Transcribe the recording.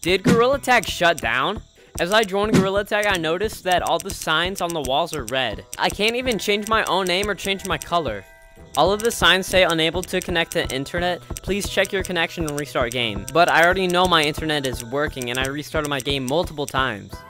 Did Gorilla Tag shut down? As I joined Gorilla Tag, I noticed that all the signs on the walls are red. I can't even change my own name or change my color. All of the signs say unable to connect to internet, please check your connection and restart game. But I already know my internet is working and I restarted my game multiple times.